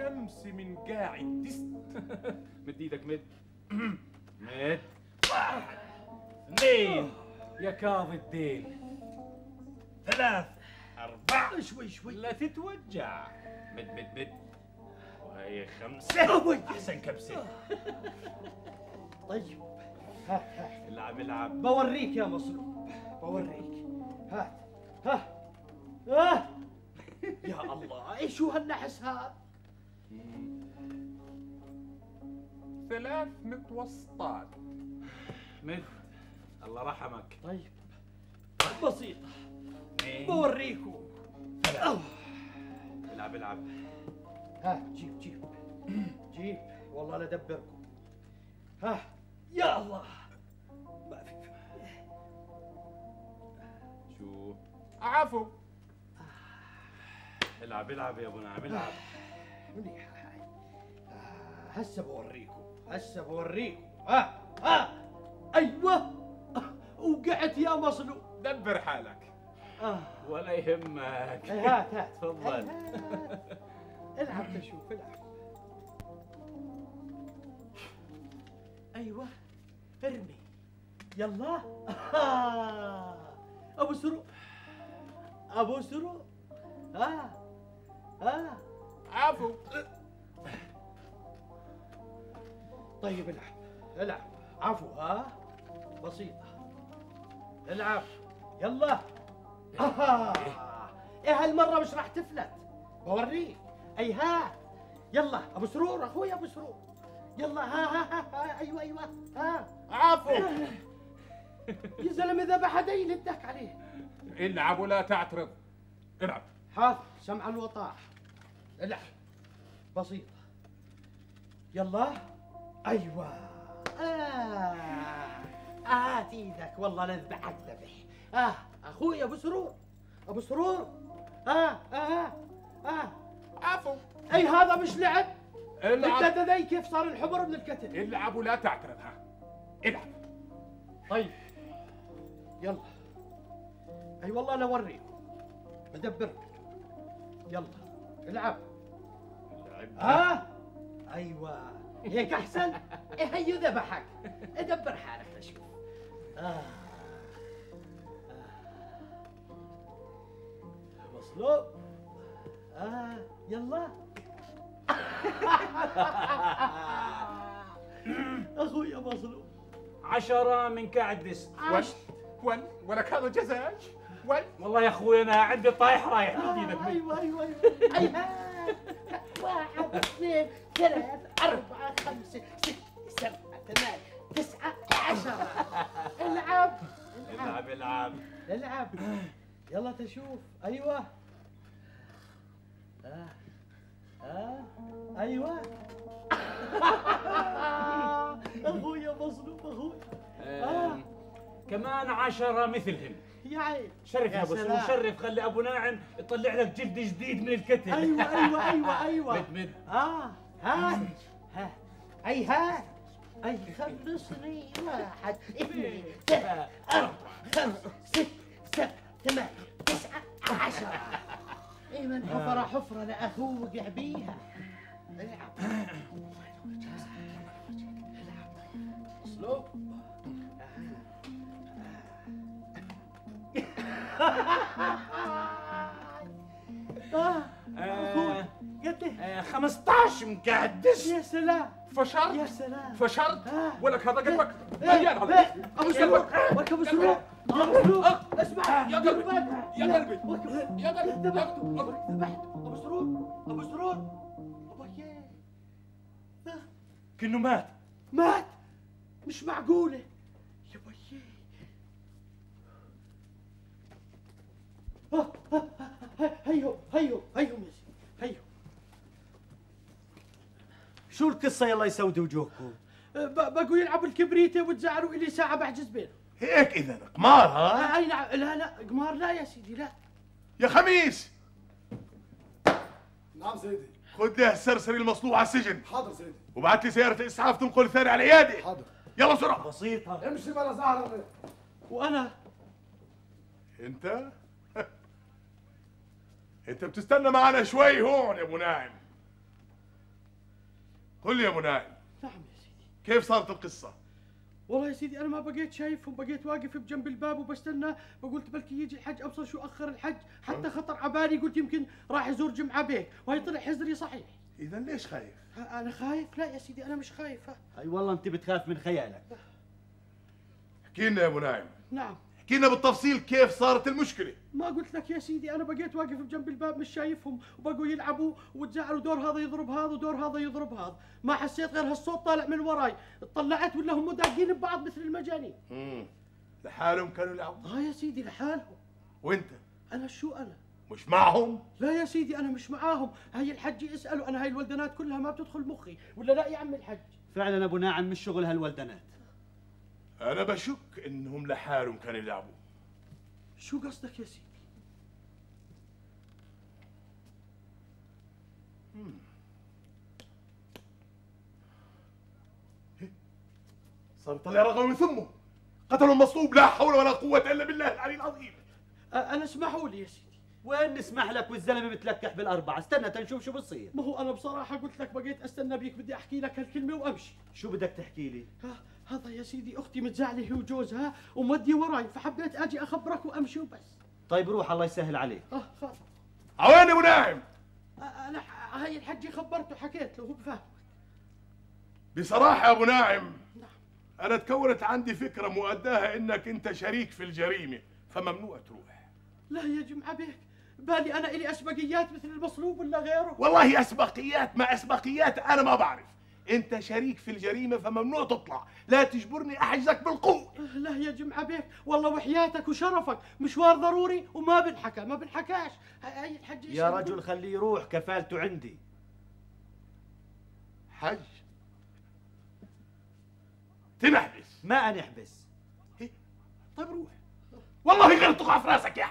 الشمس من جاع الدست. مد ايدك مد مد. واحد اثنين يا كاظي الدين، ثلاث أربعة، شوي شوي لا تتوجع، مد مد مد، وهي خمسة، أحسن كبسة. طيب هات هات، العب العب، بوريك يا مصروف، بوريك، هات هات هات. يا الله ايش هو هالنحس هذا؟ ثلاث متوسطات. مد، الله رحمك. طيب بسيطة، بوريكم. العب العب، ها جيب جيب جيب، والله لا ادبركم. ها يا الله ما في. شو عفو، العب العب يا ابو نعم العب. منيحة هاي، هسه بوريكم هسه بوريكم. ها ها ايوه، وقعت يا مصلوب. دبر حالك ولا يهمك. هات هات تفضل. العب تشوف، العب. ايوه ارمي يلا. ابو سرو ابو سرو. ها ها عفو. طيب العب العب، عفو. ها بسيطة، العب يلا. اها ايه، هالمرة مش راح تفلت، بوريك. اي ها يلا ابو سرور، اخوي ابو سرور، يلا. ها ها ها ايوه ايوه. ها عفو. يا زلمة ذبح دين الضحك عليه. العب ولا تعترض، العب. حافظ سمع الوطاح، العب بسيطة يلا. ايوه. هات ايدك، والله لذبحك ذبح. اخوي ابو سرور ابو سرور. عفو. اي هذا مش لعب. العب انت، كيف صار الحبر من الكتل. العب ولا تعترض. ها العب. طيب يلا. اي والله لا اوريك بدبرك. يلا العب العب. ايوه هيك احسن. ايه هيو ذبحك، ادبر حالك لشوف. مصلوب. يلا. اخوي مصلوب. 10 من كعدس. ون ولك هذا جزاج ون. والله يا اخوي انا عندي طايح رايح. ايوه ايوه ايوه. واحد اثنين ثلاث أربعة خمسة ستة سبعة ثمانية تسعة 10. العب العب العب العب يلا تشوف. ايوه. ايوه. اخويا مظلوم اخوي. كمان 10 مثلهم. يا عيني شرف يا ابو سلام، شرف. خلي ابو ناعم يطلع لك جلد جديد من الكتل. ايوه ايوه ايوه ايوه. مد مد. هات هات. اي هات. اي خلصني. واحد اثنين ثلاثة أربعة خمسة ستة سبعة ثمانية تسعة 10. اي من حفرة حفرة لأخوه وقع بيها. العب العب. اسلوب. اخوي 15 مكعدس. يا سلام فشرت يا سلام فشرت. ولك هذا قلبك مليان. ابو سلوك وركب ابو سلوك. يا ابو سلوك اسمع يا قلبي يا قلبي يا قلبي. ذبحته ذبحته ابو سرور ابو سرور. ابويا كأنه مات مات. مش معقوله يا ابويا. هيو هيو هيو هيو. شو القصة يلا يسودي وجوهكم؟ بقوا يلعبوا الكبريتة وتزعلوا إلي ساعة بحجز بينهم. هيك إذا قمار ها؟ أي نعم. لا لا قمار لا يا سيدي لا. يا خميس. نعم سيدي. خذ لي هالسرسري المصلوب على السجن. حاضر سيدي. وبعت لي سيارة الإسعاف تنقل ثاني على العيادة. حاضر. يلا بسرعة. بسيطة. امشي بلا زعل. وأنا؟ أنت؟ أنت بتستنى معنا شوي هون يا أبو ناعم. قل لي يا ابو نائل. نعم يا سيدي. كيف صارت القصه؟ والله يا سيدي انا ما بقيت شايفهم، بقيت واقف بجنب الباب وبستنى، قلت بلكي يجي الحج، ابصر شو اخر الحج، حتى خطر عبالي قلت يمكن راح يزور جمعه بيك، وهي طلع حزري صحيح. اذا ليش خايف؟ انا خايف؟ لا يا سيدي انا مش خايف. اي والله انت بتخاف من خيالك. احكي لنا يا ابو نائل. نعم. احكي لنا بالتفصيل كيف صارت المشكله. ما قلت لك يا سيدي انا بقيت واقف بجنب الباب مش شايفهم، وبقوا يلعبوا وتزعلوا، دور هذا يضرب هذا ودور هذا يضرب هذا، ما حسيت غير هالصوت طالع من وراي، اطلعت ولا هم داقين ببعض مثل المجانين. لحالهم كانوا يلعبوا؟ اه يا سيدي لحالهم. وانت؟ انا شو انا؟ مش معهم؟ لا يا سيدي انا مش معاهم، هي الحج اسالوا، انا هاي الولدنات كلها ما بتدخل مخي، ولا لا يا عم الحج؟ فعلا ابو ناعم مش شغل هالولدنات. أنا بشك إنهم لحالهم كانوا يلعبوا. شو قصدك يا سيدي؟ صار يطلع رقم من ثمه، قتلوا المصلوب، لا حول ولا قوة إلا بالله العلي العظيم. أنا اسمحوا لي يا سيدي. وين نسمح لك والزلمه متلكح بالاربعه؟ استنى تنشوف شو بصير. ما هو انا بصراحه قلت لك بقيت استنى بيك، بدي احكي لك هالكلمه وامشي. شو بدك تحكي لي؟ هذا يا سيدي اختي متزعله هي وجوزها ومودي وراي، فحبيت اجي اخبرك وامشي وبس. طيب روح الله يسهل عليك. خلاص. وين يا ابو ناعم؟ انا هاي الحجي خبرته، حكيت له، هو بفهمك. بصراحه يا ابو ناعم، نعم، انا تكونت عندي فكره مؤداها انك انت شريك في الجريمه، فممنوع تروح. لا يا جمعه بيك، بالي انا الي اسبقيات مثل المصلوب ولا غيره؟ والله اسبقيات ما اسبقيات انا ما بعرف، انت شريك في الجريمه فممنوع تطلع، لا تجبرني احجزك بالقوه. لا يا جمعه بيك والله وحياتك وشرفك، مشوار ضروري وما بنحكى ما بنحكاش. اي الحج يا رجل خليه يروح، كفالته عندي. حج تنحبس؟ ما انحبس. طيب روح والله غير تقع في راسك يا